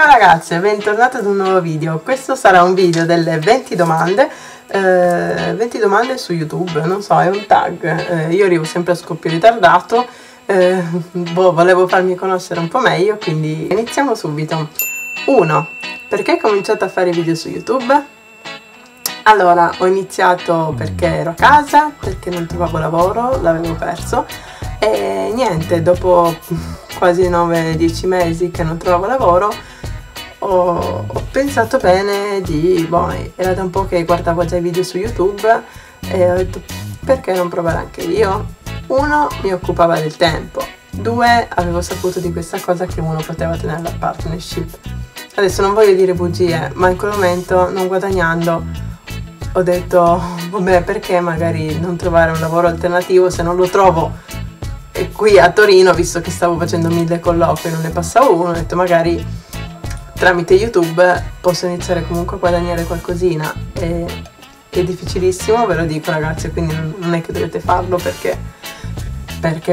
Ciao ragazze, bentornate ad un nuovo video. Questo sarà un video delle 20 domande su YouTube, non so, è un tag. Io arrivo sempre a scoppio ritardato, volevo farmi conoscere un po' meglio, quindi iniziamo subito. 1. Perché ho cominciato a fare video su YouTube? Allora, ho iniziato perché ero a casa, perché non trovavo lavoro, l'avevo perso e niente, dopo quasi 9-10 mesi che non trovavo lavoro ho pensato bene di, era da un po' che guardavo già i video su YouTube e ho detto perché non provare anche io? 1. Mi occupava del tempo. 2. Avevo saputo di questa cosa che uno poteva tenere la partnership. Adesso non voglio dire bugie, ma in quel momento, non guadagnando, ho detto vabbè, perché magari non trovare un lavoro alternativo se non lo trovo qui a Torino, visto che stavo facendo 1000 colloqui e non ne passavo uno. Ho detto magari tramite YouTube posso iniziare comunque a guadagnare qualcosina. È difficilissimo, ve lo dico ragazzi, quindi non è che dovete farlo perché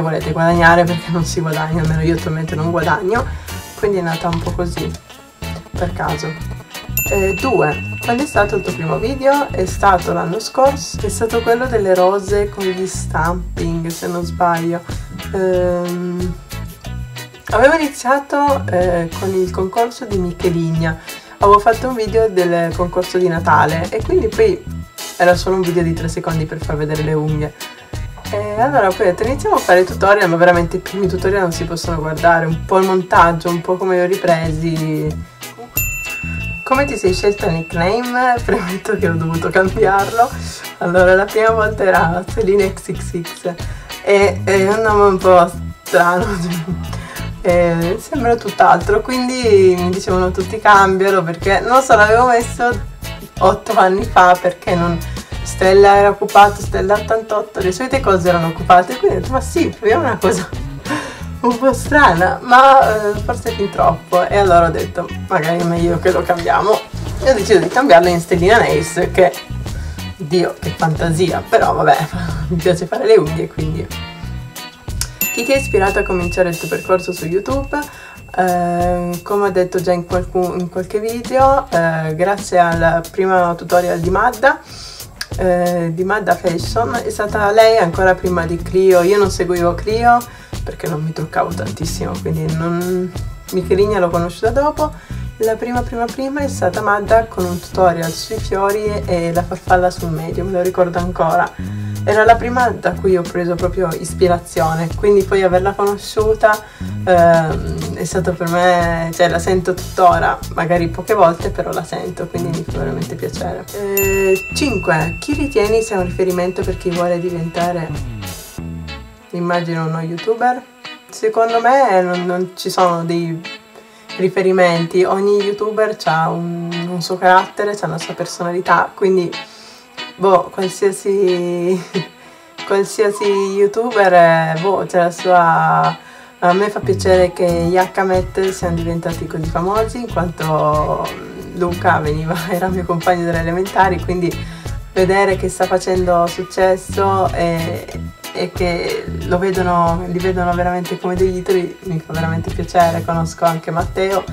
volete guadagnare, perché non si guadagna, almeno io attualmente non guadagno, quindi è nata un po' così, per caso. 2. Quando è stato il tuo primo video? È stato l'anno scorso, è stato quello delle rose con gli stamping, se non sbaglio. Avevo iniziato con il concorso di Michelinia, avevo fatto un video del concorso di Natale e quindi poi era solo un video di 3 secondi per far vedere le unghie. E allora poi ho detto iniziamo a fare tutorial, ma veramente i primi tutorial non si possono guardare, un po' il montaggio, un po' come li ho ripresi. Come ti sei scelta il nickname? Premetto che ho dovuto cambiarlo. Allora, la prima volta era Stellina XXX e è un nome un po' strano, sembra tutt'altro, quindi mi dicevano tutti cambialo, perché non lo so, l'avevo messo 8 anni fa perché non... Stella era occupato, Stella 88, le solite cose erano occupate, quindi ho detto ma sì, proviamo una cosa un po' strana, ma forse fin troppo, e allora ho detto magari è meglio che lo cambiamo e ho deciso di cambiarlo in Stellina Nails, che Dio che fantasia, però vabbè, mi piace fare le unghie. Quindi chi ti ha ispirato a cominciare il tuo percorso su YouTube? Come ho detto già in qualche video, grazie al primo tutorial di Maddy Fashion, è stata lei, ancora prima di Clio. Io non seguivo Clio perché non mi truccavo tantissimo, quindi non... Michelinia l'ho conosciuta dopo. La prima è stata Madda con un tutorial sui fiori e la farfalla sul medio, me lo ricordo ancora, era la prima da cui ho preso proprio ispirazione, quindi poi averla conosciuta è stato per me, cioè la sento tuttora, magari poche volte però la sento, quindi mi fa veramente piacere. 5. Chi ritieni sia un riferimento per chi vuole diventare, immagino, uno youtuber? Secondo me non ci sono dei riferimenti, ogni youtuber ha un suo carattere, ha una sua personalità, quindi qualsiasi youtuber c'è la sua... A me fa piacere che gli Akamet siano diventati così famosi, in quanto Luca era mio compagno delle elementari, quindi vedere che sta facendo successo e che li vedono veramente come degli idoli mi fa veramente piacere. Conosco anche Matteo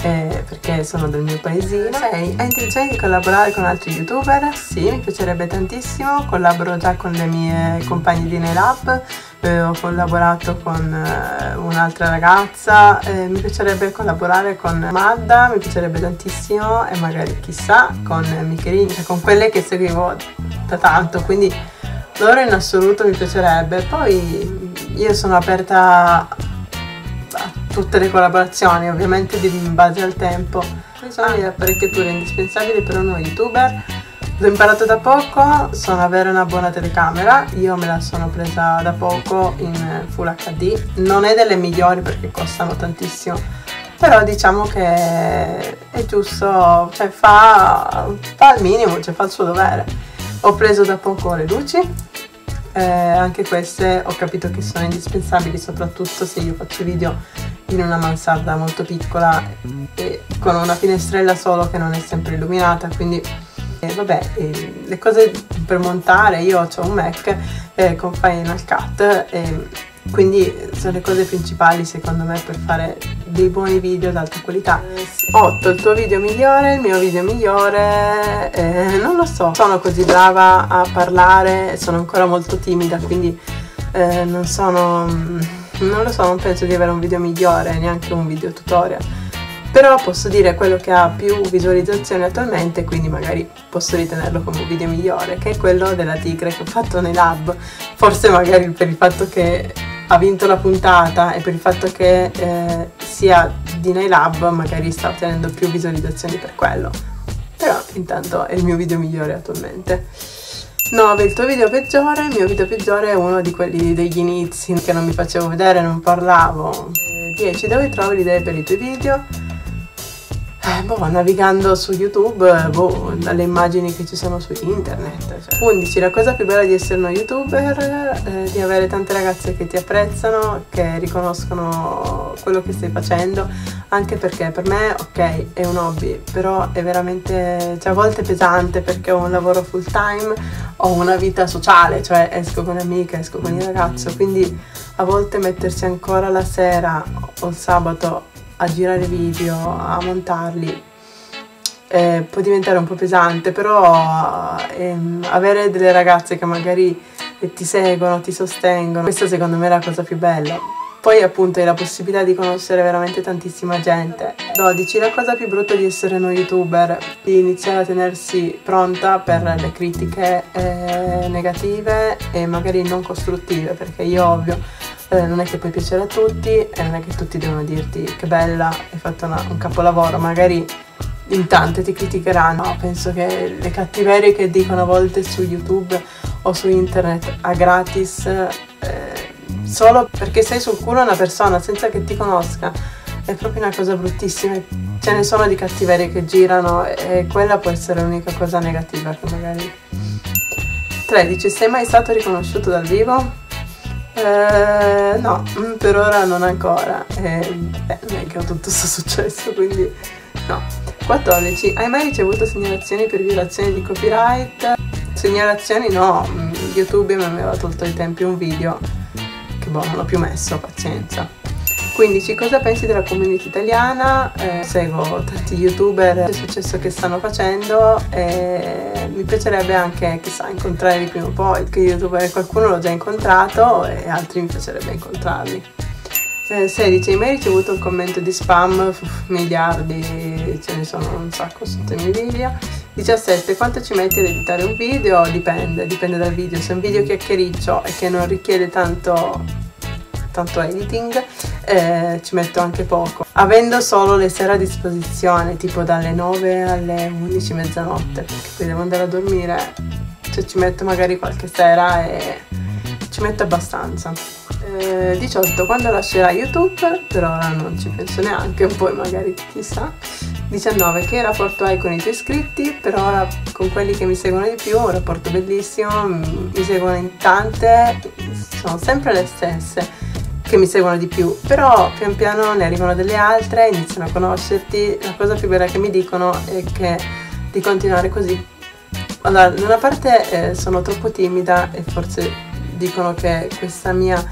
perché sono del mio paesino. 6. Hai intenzione di collaborare con altri youtuber? Sì, mi piacerebbe tantissimo, collaboro già con le mie compagne di Nailab, ho collaborato con un'altra ragazza, mi piacerebbe collaborare con Madda, mi piacerebbe tantissimo, e magari chissà con Micheline, cioè con quelle che seguivo da tanto, quindi loro in assoluto mi piacerebbe. Poi io sono aperta a tutte le collaborazioni, ovviamente in base al tempo. Quali sono le apparecchiature indispensabili per uno youtuber? L'ho imparato da poco, sono avere una buona telecamera, io me la sono presa da poco in Full HD, non è delle migliori perché costano tantissimo, però diciamo che è giusto, cioè fa il minimo, cioè fa il suo dovere. Ho preso da poco le luci, anche queste ho capito che sono indispensabili, soprattutto se io faccio video in una mansarda molto piccola e con una finestrella solo che non è sempre illuminata, quindi le cose per montare, io ho un Mac con Final Cut, quindi sono le cose principali secondo me per fare dei buoni video d'alta qualità. 8, il tuo video migliore, il mio video migliore, non lo so, sono così brava a parlare, sono ancora molto timida, quindi non lo so, non penso di avere un video migliore, neanche un video tutorial, però posso dire quello che ha più visualizzazioni attualmente, quindi magari posso ritenerlo come un video migliore, che è quello della tigre che ho fatto nei lab, forse magari per il fatto che ha vinto la puntata e per il fatto che sia di Nailab magari sta ottenendo più visualizzazioni per quello, però intanto è il mio video migliore attualmente. 9. Il tuo video peggiore. Il mio video peggiore è uno di quelli degli inizi che non mi facevo vedere, non parlavo. 10. Dove trovi le idee per i tuoi video? Navigando su YouTube, dalle immagini che ci sono su internet. 11. La cosa più bella di essere uno youtuber, di avere tante ragazze che ti apprezzano, che riconoscono quello che stai facendo, anche perché per me, ok, è un hobby, però è veramente, cioè, a volte è pesante perché ho un lavoro full time, ho una vita sociale, cioè esco con un'amica, esco con il ragazzo, quindi a volte mettersi ancora la sera o il sabato a girare video, a montarli, può diventare un po' pesante, però avere delle ragazze che magari ti seguono, ti sostengono, questa secondo me è la cosa più bella. Poi appunto hai la possibilità di conoscere veramente tantissima gente. 12. La cosa più brutta di essere uno youtuber, di iniziare a tenersi pronta per le critiche negative e magari non costruttive, perché io ovvio non è che puoi piacere a tutti e non è che tutti devono dirti che bella, hai fatto un capolavoro, magari in tante ti criticheranno. No, penso che le cattiverie che dicono a volte su YouTube o su internet a gratis, solo perché sei sul culo a una persona senza che ti conosca, è proprio una cosa bruttissima. Ce ne sono di cattiverie che girano e quella può essere l'unica cosa negativa che magari. 13. Sei mai stato riconosciuto dal vivo? No, per ora non ancora, non è che ho tutto questo successo, quindi no. 14. Hai mai ricevuto segnalazioni per violazioni di copyright? Segnalazioni no, YouTube mi aveva tolto ai tempi un video che boh, non l'ho più messo, pazienza. 15. Cosa pensi della community italiana? Seguo tanti youtuber, è successo che stanno facendo e mi piacerebbe anche, chissà, incontrarli prima o poi, che youtuber qualcuno l'ho già incontrato e altri mi piacerebbe incontrarli. 16. Hai mai ricevuto un commento di spam? Miliardi, ce ne sono un sacco sotto i miei video. 17. Quanto ci metti ad editare un video? Dipende dal video. Se è un video chiacchiericcio e che non richiede tanto editing, ci metto anche poco, avendo solo le sere a disposizione, tipo dalle 9 alle 11, mezzanotte, perché poi devo andare a dormire, cioè ci metto magari qualche sera e ci metto abbastanza. 18. Quando lascerai YouTube? Per ora non ci penso neanche, poi magari chissà. 19. Che rapporto hai con i tuoi iscritti? Per ora con quelli che mi seguono di più, un rapporto bellissimo, mi seguono in tante, sono sempre le stesse che mi seguono di più, però pian piano ne arrivano delle altre, iniziano a conoscerti. La cosa più bella che mi dicono è che di continuare così. Allora, da una parte sono troppo timida e forse dicono che questa mia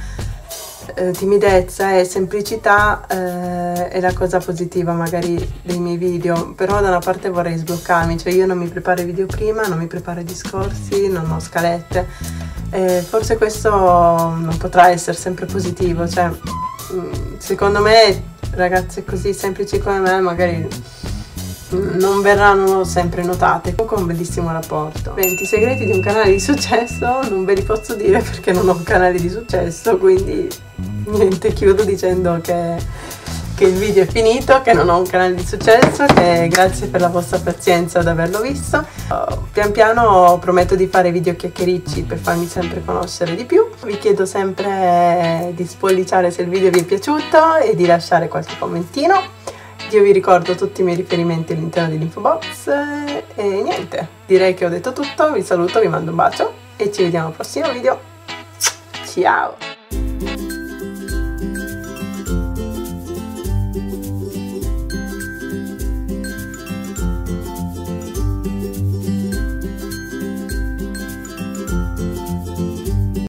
timidezza e semplicità è la cosa positiva magari dei miei video, però da una parte vorrei sbloccarmi, cioè io non mi preparo i video prima, non mi preparo i discorsi, non ho scalette. Forse questo non potrà essere sempre positivo, cioè secondo me ragazze così semplici come me magari non verranno sempre notate. Comunque un bellissimo rapporto. 20. Segreti di un canale di successo non ve li posso dire perché non ho un canale di successo, quindi niente, chiudo dicendo che il video è finito, che non ho un canale di successo, che grazie per la vostra pazienza ad averlo visto. Pian piano prometto di fare video chiacchiericci per farmi sempre conoscere di più. Vi chiedo sempre di spolliciare se il video vi è piaciuto e di lasciare qualche commentino. Io vi ricordo tutti i miei riferimenti all'interno dell'info box e niente, direi che ho detto tutto, vi saluto, vi mando un bacio e ci vediamo al prossimo video. Ciao!